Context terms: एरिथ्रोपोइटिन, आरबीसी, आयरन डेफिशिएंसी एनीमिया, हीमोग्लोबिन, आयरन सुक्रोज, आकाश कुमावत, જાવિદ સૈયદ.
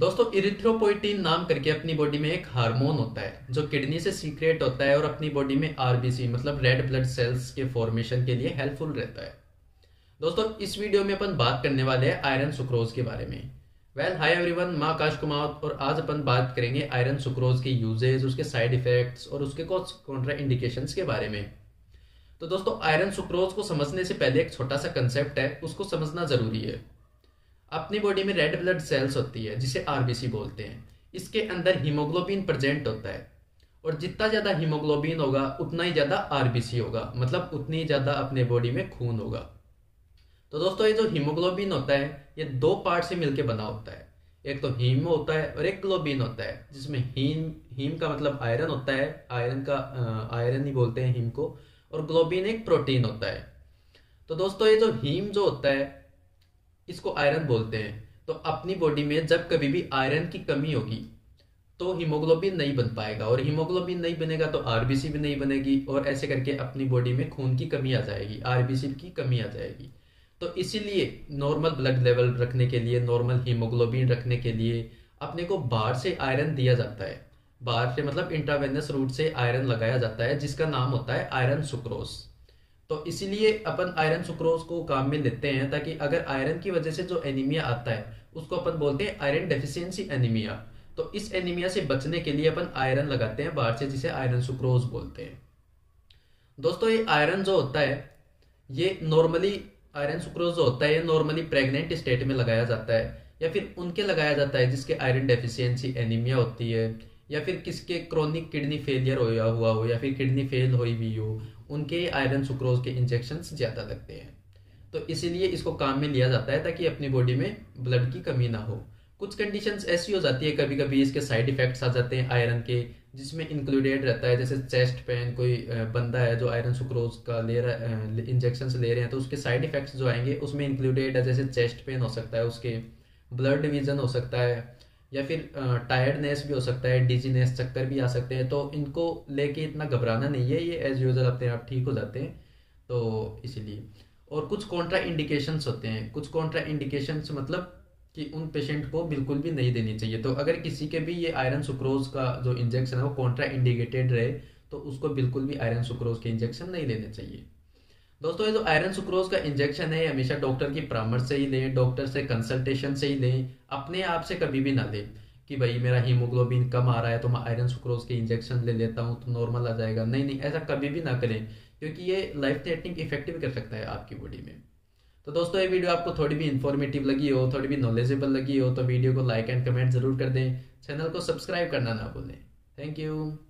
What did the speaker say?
दोस्तों एरिथ्रोपोइटिन नाम करके अपनी बॉडी में एक हार्मोन होता है जो किडनी से सीक्रेट होता है और अपनी बॉडी में आरबीसी मतलब रेड ब्लड सेल्स के फॉर्मेशन के लिए हेल्पफुल रहता है। दोस्तों इस वीडियो में अपन बात करने वाले हैं आयरन सुक्रोज के बारे में। वेल हाय एवरीवन, मैं आकाश कुमावत और आज अपन बात करेंगे आयरन सुक्रोज के यूजेज, उसके साइड इफेक्ट्स और उसके कुछ कॉन्ट्रा इंडिकेशंस के बारे में। तो दोस्तों आयरन सुक्रोज को समझने से पहले एक छोटा सा कंसेप्ट है, उसको समझना जरूरी है। अपनी बॉडी में रेड ब्लड सेल्स होती है जिसे आरबीसी बोलते हैं। इसके अंदर हीमोग्लोबिन प्रेजेंट होता है और जितना ज़्यादा हीमोग्लोबिन होगा उतना ही ज़्यादा आरबीसी होगा, मतलब उतनी ज़्यादा अपने बॉडी में खून होगा। तो दोस्तों ये जो हीमोग्लोबिन होता है ये दो पार्ट से मिलकर बना होता है, एक तो हीम होता है और एक ग्लोबिन होता है, जिसमें हीम का मतलब आयरन होता है, आयरन ही बोलते हैं हीम को, और ग्लोबिन एक प्रोटीन होता है। तो दोस्तों ये जो हीम जो होता है इसको आयरन बोलते हैं। तो अपनी बॉडी में जब कभी भी आयरन की कमी होगी तो हीमोग्लोबिन नहीं बन पाएगा और हीमोग्लोबिन नहीं बनेगा तो आरबीसी भी नहीं बनेगी और ऐसे करके अपनी बॉडी में खून की कमी आ जाएगी, आरबीसी की कमी आ जाएगी। तो इसीलिए नॉर्मल ब्लड लेवल रखने के लिए, नॉर्मल हीमोग्लोबिन रखने के लिए अपने को बाहर से आयरन दिया जाता है। बाहर से मतलब इंट्रावेनस रूट से आयरन लगाया जाता है जिसका नाम होता है आयरन सुक्रोज। तो इसीलिए अपन आयरन सुक्रोज को काम में लेते हैं ताकि अगर आयरन की वजह से जो एनीमिया आता है उसको अपन बोलते हैं आयरन डेफिशिएंसी एनीमिया। तो इस एनीमिया से बचने के लिए अपन आयरन लगाते हैं बाहर से जिसे आयरन सुक्रोज बोलते हैं। दोस्तों ये आयरन जो होता है ये नॉर्मली आयरन सुक्रोज जो होता है ये नॉर्मली प्रेग्नेंट स्टेट में लगाया जाता है या फिर उनके लगाया जाता है जिसके आयरन डेफिशिएंसी एनीमिया होती है या फिर किसके क्रोनिक किडनी फेलियर हुआ हो या फिर किडनी फेल हुई भी हो, उनके आयरन सुक्रोज के इंजेक्शंस ज़्यादा लगते हैं। तो इसीलिए इसको काम में लिया जाता है ताकि अपनी बॉडी में ब्लड की कमी ना हो। कुछ कंडीशंस ऐसी हो जाती है, कभी कभी इसके साइड इफेक्ट्स आ जाते हैं आयरन के, जिसमें इंक्लूडेड रहता है जैसे चेस्ट पेन। कोई बंदा है जो आयरन सुक्रोज का इंजेक्शंस ले रहे हैं तो उसके साइड इफेक्ट्स जो आएंगे उसमें इंक्लूडेड है जैसे चेस्ट पेन हो सकता है, उसके ब्लड डिवीजन हो सकता है या फिर टायर्डनेस भी हो सकता है, डिजीनेस चक्कर भी आ सकते हैं। तो इनको लेके इतना घबराना नहीं है, ये एज यूजल अपने आप ठीक हो जाते हैं। तो इसीलिए और कुछ कॉन्ट्रा इंडिकेशंस होते हैं, कुछ कॉन्ट्रा इंडिकेशंस मतलब कि उन पेशेंट को बिल्कुल भी नहीं देनी चाहिए। तो अगर किसी के भी ये आयरन सुक्रोज का जो इंजेक्शन है वो कॉन्ट्रा इंडिकेटेड रहे तो उसको बिल्कुल भी आयरन सुक्रोज के इंजेक्शन नहीं लेने चाहिए। दोस्तों ये जो आयरन सुक्रोज का इंजेक्शन है हमेशा डॉक्टर की परामर्श से ही लें, डॉक्टर से कंसल्टेशन से ही लें, अपने आप से कभी भी ना लें कि भाई मेरा हीमोग्लोबिन कम आ रहा है तो मैं आयरन सुक्रोज के इंजेक्शन ले लेता हूं तो नॉर्मल आ जाएगा। नहीं, ऐसा कभी भी ना करें क्योंकि ये लाइफ थ्रेटनिंग इफेक्ट भी कर सकता है आपकी बॉडी में। तो दोस्तों ये वीडियो आपको थोड़ी भी इन्फॉर्मेटिव लगी हो, थोड़ी भी नॉलेजेबल लगी हो तो वीडियो को लाइक एंड कमेंट जरूर कर दें, चैनल को सब्सक्राइब करना ना भूलें। Thank you.